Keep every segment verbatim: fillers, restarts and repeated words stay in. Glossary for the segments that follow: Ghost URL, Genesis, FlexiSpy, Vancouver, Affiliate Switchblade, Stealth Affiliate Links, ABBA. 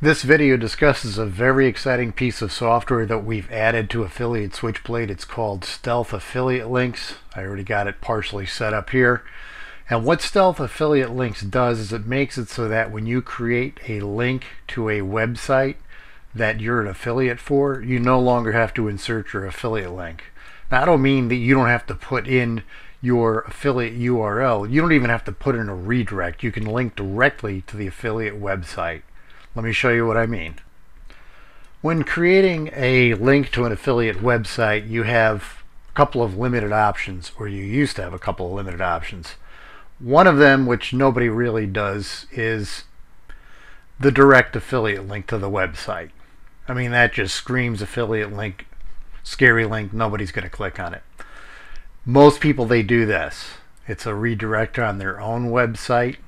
This video discusses a very exciting piece of software that we've added to Affiliate Switchblade. It's called Stealth Affiliate Links. I already got it partially set up here. And what Stealth Affiliate Links does is it makes it so that when you create a link to a website that you're an affiliate for, you no longer have to insert your affiliate link. Now, I don't mean that you don't have to put in your affiliate U R L. You don't even have to put in a redirect. You can link directly to the affiliate website. Let me show you what I mean. When creating a link to an affiliate website, you have a couple of limited options, or you used to have a couple of limited options. One of them, which nobody really does, is the direct affiliate link to the website. I mean, that just screams affiliate link, scary link, nobody's going to click on it. Most people, they do this. It's a redirector on their own website,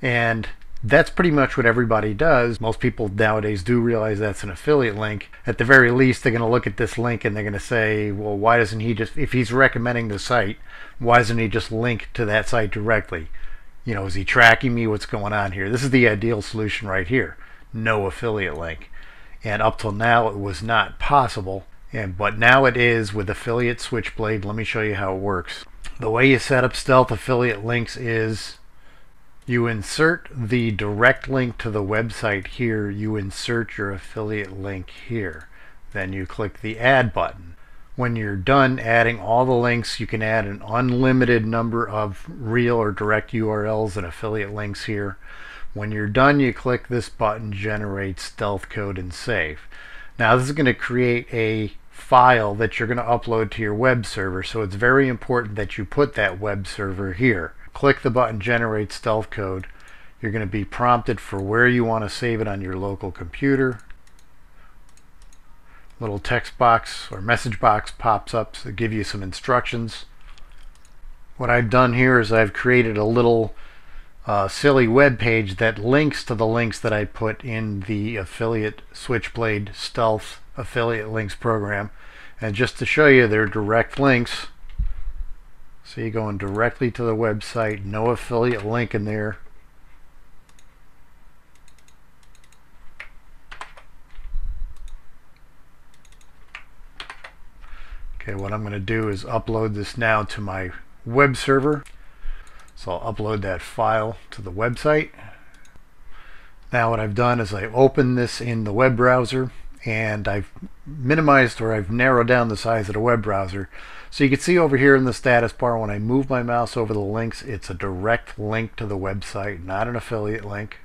and that's pretty much what everybody does. Most people nowadays do realize that's an affiliate link. At the very least, they're going to look at this link and they're going to say, well, why doesn't he just, if he's recommending the site, why doesn't he just link to that site directly? You know, is he tracking me? What's going on here? This is the ideal solution right here. No affiliate link. And up till now, it was not possible. And but now it is with Affiliate Switchblade. Let me show you how it works. The way you set up Stealth Affiliate Links is you insert the direct link to the website here, you insert your affiliate link here, then you click the add button. When you're done adding all the links, you can add an unlimited number of real or direct U R Ls and affiliate links here. When you're done, you click this button, generate stealth code, and save. Now this is going to create a file that you're going to upload to your web server, so it's very important that you put that web server here. Click the button generate stealth code. You're going to be prompted for where you want to save it on your local computer. Little text box or message box pops up to give you some instructions. What I've done here is I've created a little uh, silly web page that links to the links that I put in the Affiliate Switchblade Stealth Affiliate Links program. And just to show you, they're direct links. So you're going directly to the website, no affiliate link in there. Okay, what I'm going to do is upload this now to my web server. So I'll upload that file to the website. Now what I've done is I've opened this in the web browser, and I've minimized or I've narrowed down the size of the web browser. So you can see over here in the status bar, when I move my mouse over the links, it's a direct link to the website, not an affiliate link.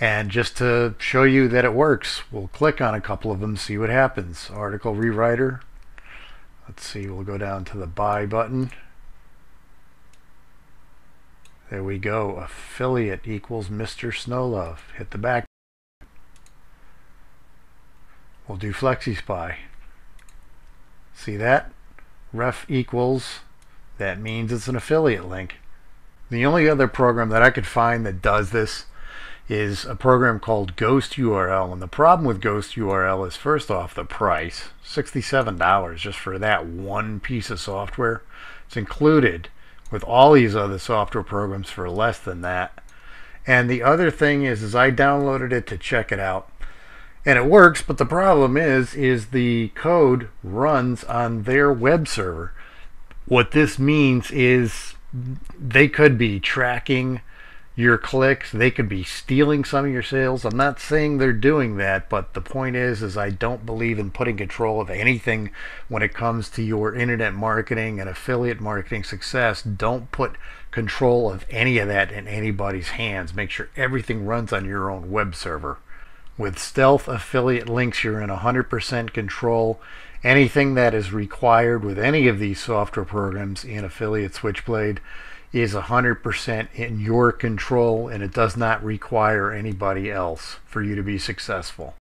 And just to show you that it works, we'll click on a couple of them, see what happens. Article rewriter. Let's see, we'll go down to the buy button. There we go. Affiliate equals Mister Snowlove. Hit the back. We'll do FlexiSpy. See that? Ref equals, that means it's an affiliate link. The only other program that I could find that does this is a program called Ghost U R L. And the problem with Ghost U R L is, first off, the price. sixty-seven dollars just for that one piece of software. It's included with all these other software programs for less than that. And the other thing is, is I downloaded it to check it out. And it works, but the problem is, is the code runs on their web server. What this means is they could be tracking your clicks. They could be stealing some of your sales. I'm not saying they're doing that, but the point is, is I don't believe in putting control of anything when it comes to your internet marketing and affiliate marketing success. Don't put control of any of that in anybody's hands. Make sure everything runs on your own web server. With Stealth Affiliate Links, you're in one hundred percent control. Anything that is required with any of these software programs in Affiliate Switchblade is one hundred percent in your control, and it does not require anybody else for you to be successful.